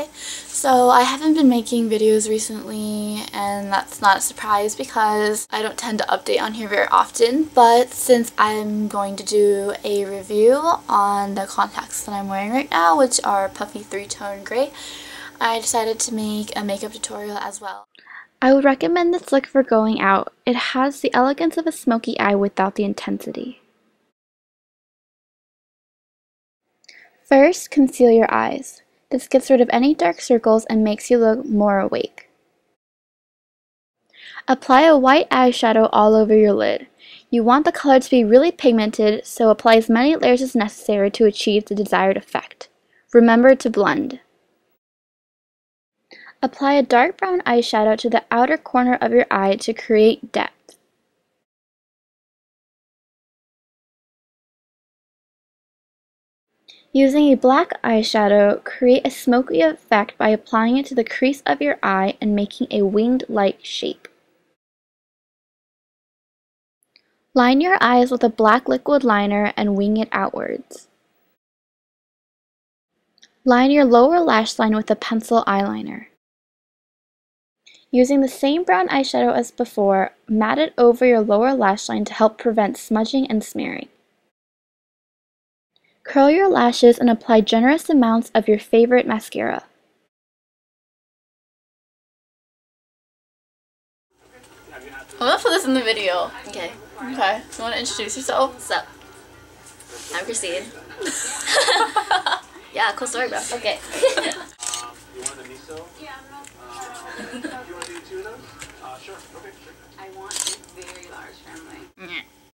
Hi! So I haven't been making videos recently, and that's not a surprise because I don't tend to update on here very often, but since I'm going to do a review on the contacts that I'm wearing right now, which are Puffy 3-Tone Grey, I decided to make a makeup tutorial as well. I would recommend this look for going out. It has the elegance of a smoky eye without the intensity. First, conceal your eyes. This gets rid of any dark circles and makes you look more awake. Apply a white eyeshadow all over your lid. You want the color to be really pigmented, so apply as many layers as necessary to achieve the desired effect. Remember to blend. Apply a dark brown eyeshadow to the outer corner of your eye to create depth. Using a black eyeshadow, create a smoky effect by applying it to the crease of your eye and making a winged-like shape. Line your eyes with a black liquid liner and wing it outwards. Line your lower lash line with a pencil eyeliner. Using the same brown eyeshadow as before, matte it over your lower lash line to help prevent smudging and smearing. Curl your lashes and apply generous amounts of your favorite mascara. I'm gonna put this in the video. Okay. Okay. You wanna introduce yourself? What's up? I'm Christine. Yeah, cool story, bro. Okay. You want a miso? Yeah, I'm not. You wanna do two of those? Sure. Okay, sure. I want a very large family.